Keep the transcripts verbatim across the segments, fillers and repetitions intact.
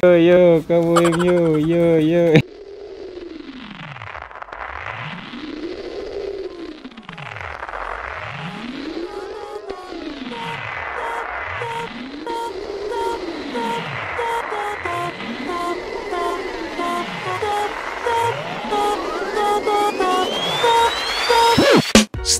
Yo yo kamu yang yo yo yo.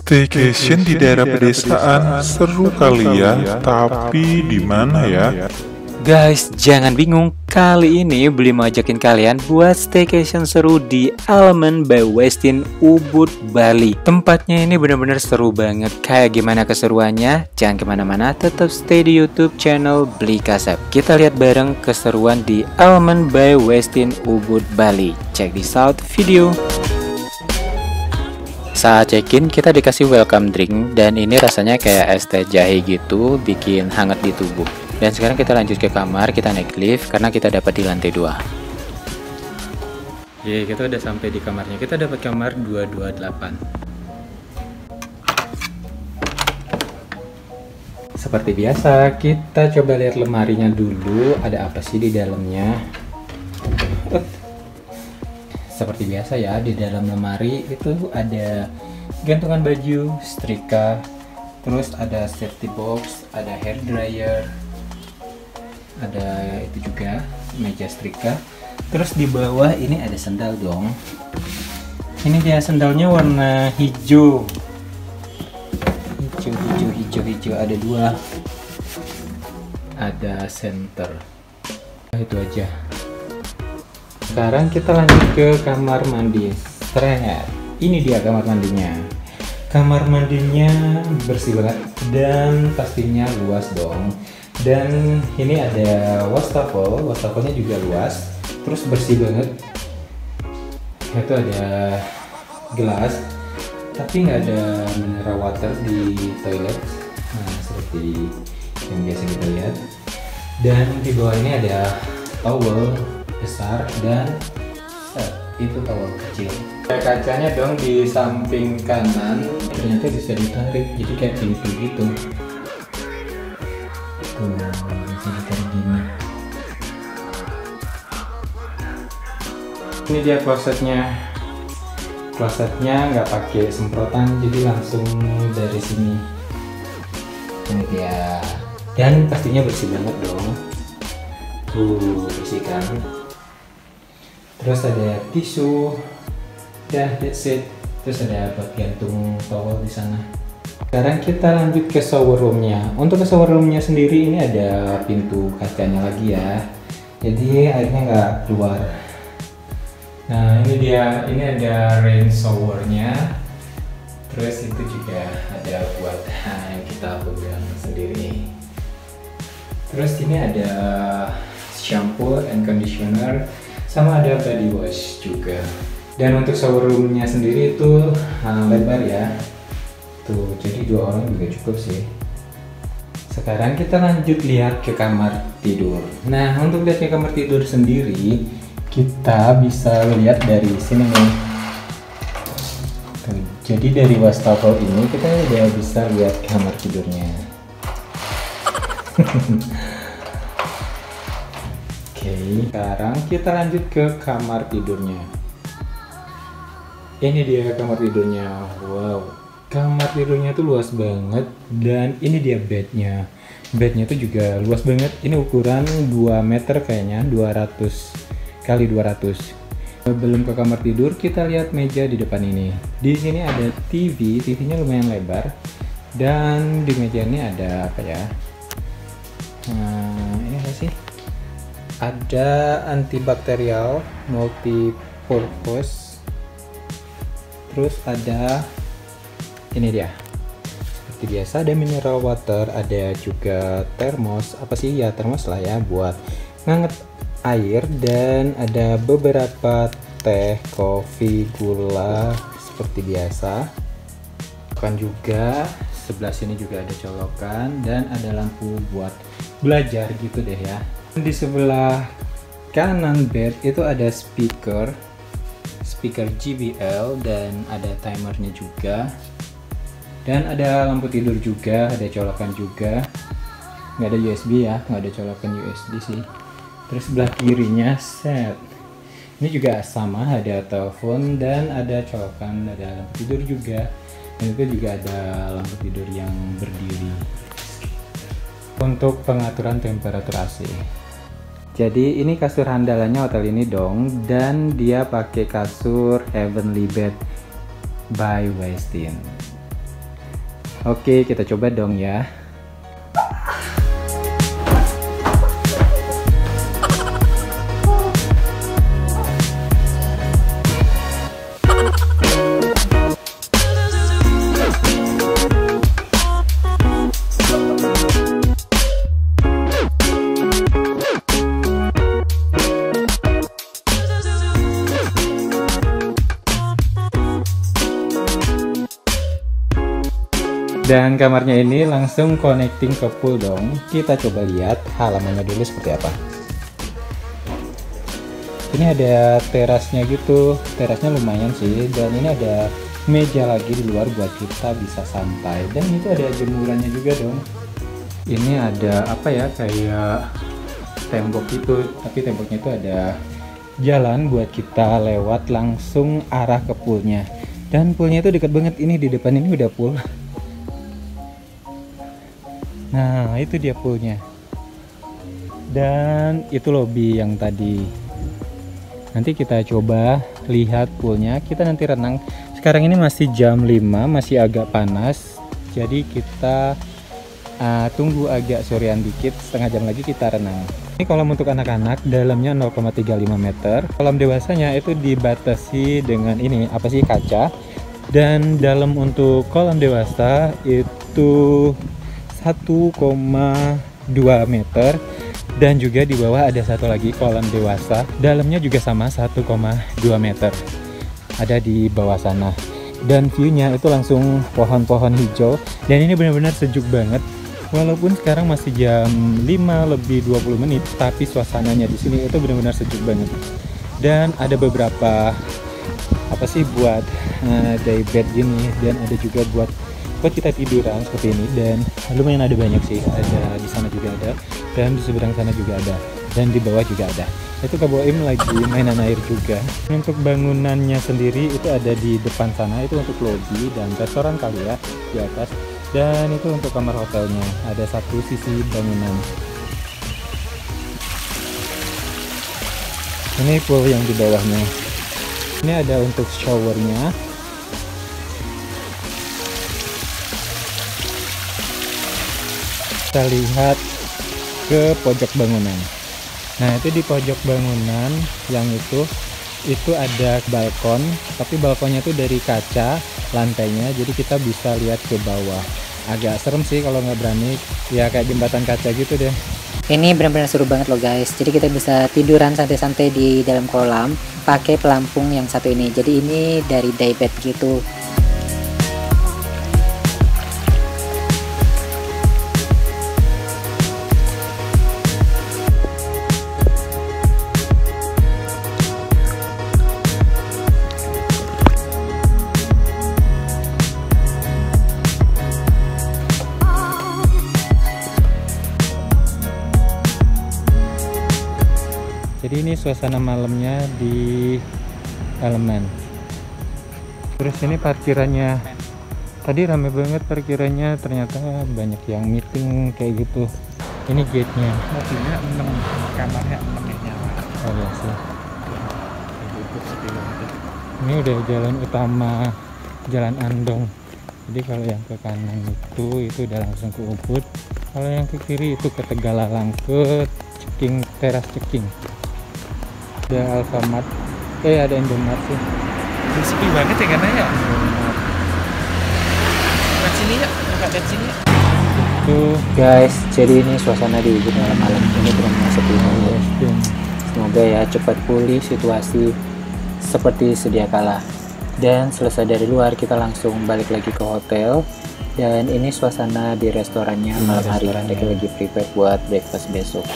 Staycation di daerah pedesaan seru kali ya, tapi di mana ya? Guys, jangan bingung. Kali ini Bli mau ajakin kalian buat staycation seru di Element by Westin Ubud Bali. Tempatnya ini benar-benar seru banget. Kayak gimana keseruannya? Jangan kemana-mana, tetap stay di YouTube channel Bli Kasep. Kita lihat bareng keseruan di Element by Westin Ubud Bali. Check this out video. Saat check-in kita dikasih welcome drink dan ini rasanya kayak es teh jahe gitu, bikin hangat di tubuh. Dan sekarang kita lanjut ke kamar, kita naik lift karena kita dapat di lantai dua. Yeay, kita udah sampai di kamarnya. Kita dapat kamar dua dua delapan. Seperti biasa, kita coba lihat lemarinya dulu, ada apa sih di dalamnya. Seperti biasa ya, di dalam lemari itu ada gantungan baju, setrika, terus ada safety box, ada hair dryer, ada itu juga meja setrika. Terus di bawah ini ada sendal dong. Ini dia sendalnya warna hijau. Hijau, hijau, hijau, hijau. Ada dua. Ada center. Nah, itu aja. Sekarang kita lanjut ke kamar mandi. Seret. Ini dia kamar mandinya. Kamar mandinya bersih banget dan pastinya luas dong. Dan ini ada wastafel, wastafelnya juga luas. Terus bersih banget. Itu ada gelas, tapi nggak ada mineral water di toilet. Nah, seperti yang biasa kita lihat. Dan di bawah ini ada towel besar dan eh, itu towel kecil. Kacanya dong di samping kanan, ternyata bisa ditarik jadi kayak pintu gitu. Tuh, bisa ditarik gini. Ini dia klosetnya. Klosetnya nggak pakai semprotan, jadi langsung dari sini. Ini dia. Dan pastinya bersih banget dong. Tuh, bersihkan. Terus ada tisu, dan that's it. Terus ada bagian tung towel di sana. Sekarang kita lanjut ke shower roomnya. Untuk ke shower roomnya sendiri ini ada pintu kacanya lagi ya, jadi airnya nggak keluar. Nah ini dia, ini ada rain showernya. Terus itu juga ada buat yang kita pegang sendiri. Terus ini ada shampoo and conditioner, sama ada body wash juga. Dan untuk shower roomnya sendiri itu uh, lebar ya, tuh jadi dua orang juga cukup sih. Sekarang kita lanjut lihat ke kamar tidur. Nah untuk lihat ke kamar tidur sendiri kita bisa lihat dari sini nih. Tuh, jadi dari wastafel ini kita udah bisa lihat kamar tidurnya. Oke, sekarang kita lanjut ke kamar tidurnya. Ini dia kamar tidurnya. Wow, kamar tidurnya tuh luas banget. Dan ini dia bednya. Bednya tuh juga luas banget. Ini ukuran dua meter kayaknya, dua ratus kali dua ratus. Sebelum ke kamar tidur kita lihat meja di depan ini. Di sini ada T V, T V-nya lumayan lebar. Dan di meja ini ada apa ya? Nah, ini apa sih? Ada antibakterial, multipurpose. Terus ada ini dia. Seperti biasa ada mineral water, ada juga termos. Apa sih ya, termos lah ya buat nganget air, dan ada beberapa teh, kopi, gula seperti biasa. Kan juga sebelah sini juga ada colokan dan ada lampu buat belajar gitu deh ya. Di sebelah kanan bed itu ada speaker speaker J B L dan ada timernya juga, dan ada lampu tidur juga, ada colokan juga, nggak ada U S B ya, nggak ada colokan U S B sih. Terus sebelah kirinya set, ini juga sama, ada telepon dan ada colokan, ada lampu tidur juga, dan itu juga ada lampu tidur yang berdiri. Untuk pengaturan temperatur A C, jadi ini kasur handalannya hotel ini dong, dan dia pakai kasur Heavenly Bed by Westin. Oke, kita coba dong ya. Dan kamarnya ini langsung connecting ke pool dong. Kita coba lihat halamannya dulu seperti apa. Ini ada terasnya gitu, terasnya lumayan sih. Dan ini ada meja lagi di luar buat kita bisa santai. Dan itu ada jemurannya juga dong. Ini ada apa ya, kayak tembok itu, tapi temboknya itu ada jalan buat kita lewat langsung arah ke poolnya. Dan poolnya itu dekat banget, ini di depan ini udah pool. Nah, itu dia poolnya. Dan itu lobby yang tadi. Nanti kita coba lihat poolnya. Kita nanti renang. Sekarang ini masih jam lima, masih agak panas. Jadi kita uh, tunggu agak sorean dikit, setengah jam lagi kita renang. Ini kolam untuk anak-anak, dalamnya nol koma tiga lima meter. Kolam dewasanya itu dibatasi dengan ini, apa sih, kaca. Dan dalam untuk kolam dewasa itu satu koma dua meter, dan juga di bawah ada satu lagi kolam dewasa, dalamnya juga sama satu koma dua meter, ada di bawah sana. Dan viewnya itu langsung pohon-pohon hijau, dan ini benar-benar sejuk banget. Walaupun sekarang masih jam lima lebih dua puluh menit, tapi suasananya di sini itu benar-benar sejuk banget. Dan ada beberapa apa sih buat uh, day bed gini, dan ada juga buat buat kita tiduran seperti ini. Dan lumayan ada banyak sih, ada di sana juga ada, dan di seberang sana juga ada, dan di bawah juga ada. Itu Kak Boim lagi mainan air juga. Untuk bangunannya sendiri itu ada di depan sana, itu untuk lobby dan restoran kali ya di atas. Dan itu untuk kamar hotelnya, ada satu sisi bangunan. Ini pool yang di bawahnya. Ini ada untuk showernya. Kita lihat ke pojok bangunan. Nah, itu di pojok bangunan yang itu itu ada balkon, tapi balkonnya itu dari kaca lantainya, jadi kita bisa lihat ke bawah. Agak serem sih kalau nggak berani, ya kayak jembatan kaca gitu deh. Ini benar-benar seru banget loh guys. Jadi kita bisa tiduran santai-santai di dalam kolam pakai pelampung yang satu ini. Jadi ini dari daybed gitu. Jadi ini suasana malamnya di Element. Terus ini parkirannya. Tadi rame banget parkirannya, ternyata banyak yang meeting kayak gitu. Ini gate-nya. Mobilnya enam, kamarnya enam. Oh iya sih. Ini udah jalan utama, Jalan Andong. Jadi kalau yang ke kanan itu itu udah langsung ke Ubud. Kalau yang ke kiri itu ke Tegalalang, ke Ceking, teras Ceking. Ada Alfamart, eh ada Indomaret sih. Sepi banget ya karena ya. Bukan sini ya, bukan dari sini. Itu guys, jadi ini suasana di Ubud malam-malam ini benar-benar sepi banget. Semoga ya cepat pulih situasi seperti sedia kala. Dan selesai dari luar kita langsung balik lagi ke hotel. Dan ini suasana di restorannya malam hari. Kita lagi prepare buat breakfast besok.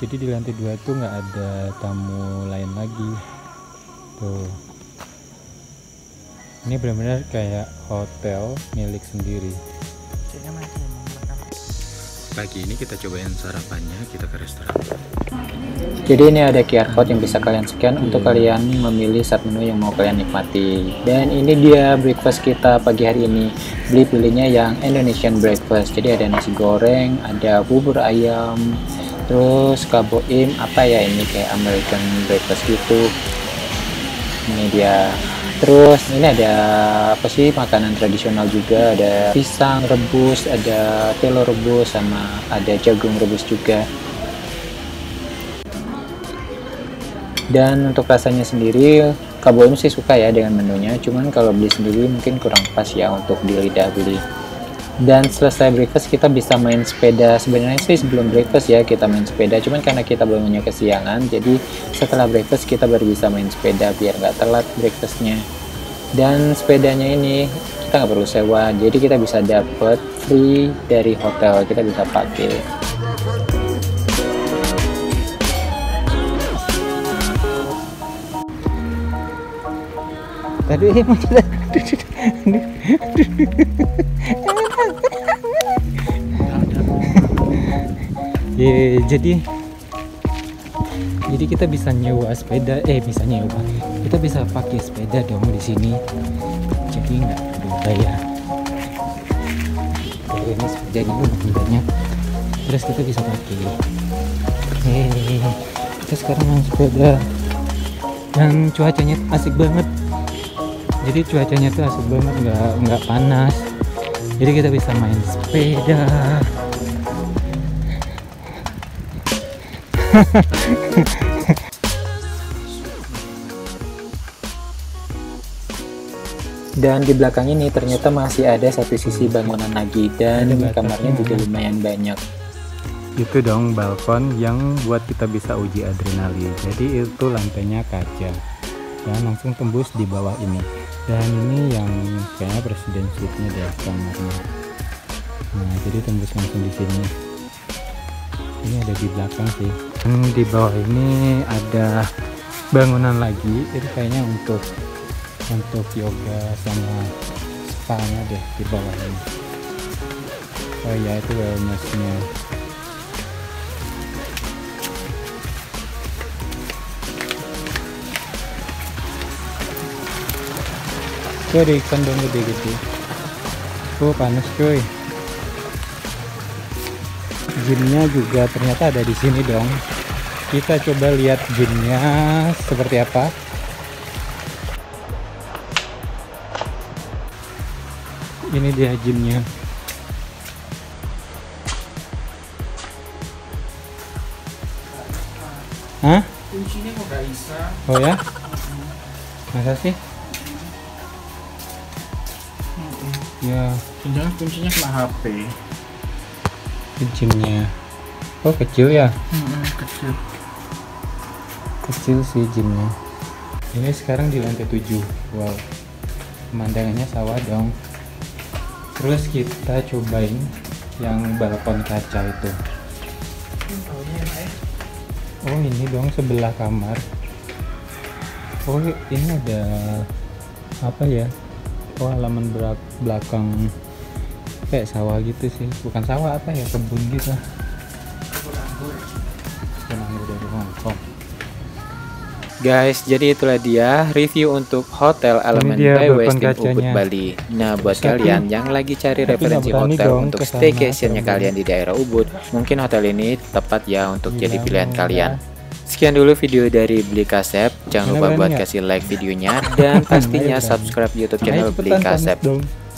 Jadi di lantai dua itu nggak ada tamu lain lagi. Tuh. Ini benar-benar kayak hotel milik sendiri. Pagi ini kita cobain sarapannya, kita ke restoran. Jadi ini ada Q R code yang bisa kalian scan untuk kalian memilih saat menu yang mau kalian nikmati. Dan ini dia breakfast kita pagi hari ini. Beli pilihnya yang Indonesian breakfast. Jadi ada nasi goreng, ada bubur ayam, terus kaboim, apa ya ini kayak American breakfast gitu. Ini dia. Terus ini ada apa sih, makanan tradisional juga, ada pisang rebus, ada telur rebus, sama ada jagung rebus juga. Dan untuk rasanya sendiri, kaboim sih suka ya dengan menunya, cuman kalau beli sendiri mungkin kurang pas ya untuk di lidah beli. Dan selesai breakfast kita bisa main sepeda. Sebenarnya sih sebelum breakfast ya kita main sepeda, cuman karena kita bangunnya kesiangan, jadi setelah breakfast kita baru bisa main sepeda biar nggak telat breakfastnya. Dan sepedanya ini kita nggak perlu sewa, jadi kita bisa dapet free dari hotel, kita bisa pakai. Tadi emang kita ya, jadi jadi kita bisa nyewa sepeda, eh bisa nyewa, kita bisa pakai sepeda dong di sini, jadi nggak perlu bayar. Jadi ini sepedanya lebih banyak, terus kita bisa pakai. Hei, kita sekarang main sepeda dan cuacanya asik banget. Jadi cuacanya tuh asik banget, nggak nggak panas. Jadi kita bisa main sepeda. Dan di belakang ini ternyata masih ada satu sisi bangunan lagi, dan kamarnya juga lumayan banyak. Itu dong balkon yang buat kita bisa uji adrenalin. Jadi itu lantainya kaca dan langsung tembus di bawah ini. Dan ini yang kayaknya presiden suite-nya deh kamarnya. Nah, jadi tembus langsung di sini. Ini ada di belakang sih. Dan di bawah ini ada bangunan lagi. Itu kayaknya untuk untuk yoga sama spa-nya deh di bawah ini. Oh ya, itu wellness-nya. Itu ada ikan dong gede gitu. Oh panas cuy. Gymnya juga ternyata ada di sini dong. Kita coba lihat gymnya seperti apa. Ini dia gymnya. Hah? Kuncinya kok gak bisa? Oh ya? Masa sih? Ya, jangan kuncinya kena H P. Gymnya, oh kecil ya? Hmm, kecil. Kecil sih gymnya. Ini sekarang di lantai tujuh. Wow, pemandangannya sawah dong. Terus kita cobain yang balkon kaca itu. Oh ini dong sebelah kamar. Oh ini ada apa ya? Oh, halaman belakang kayak sawah gitu sih, bukan sawah apa ya, kebun gitu. Guys, jadi itulah dia review untuk Hotel Element by Westin Ubud Bali. Nah, buat tapi, kalian yang lagi cari referensi hotel untuk staycationnya kalian di daerah Ubud, mungkin hotel ini tepat ya untuk gila, jadi pilihan enggak. Kalian. Sekian dulu video dari Bli Kasep. Jangan lupa buat kasih like videonya dan pastinya subscribe YouTube channel Bli Kasep.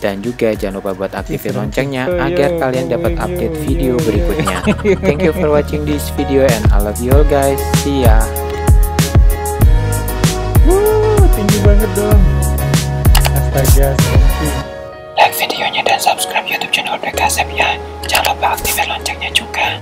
Dan juga jangan lupa buat aktifin loncengnya agar kalian dapat update video berikutnya. Thank you for watching this video and I love you all guys. See ya. Wuh, tinggi banget dong. Astaga, like videonya dan subscribe YouTube channel Bli Kasep ya. Jangan lupa aktifin loncengnya juga.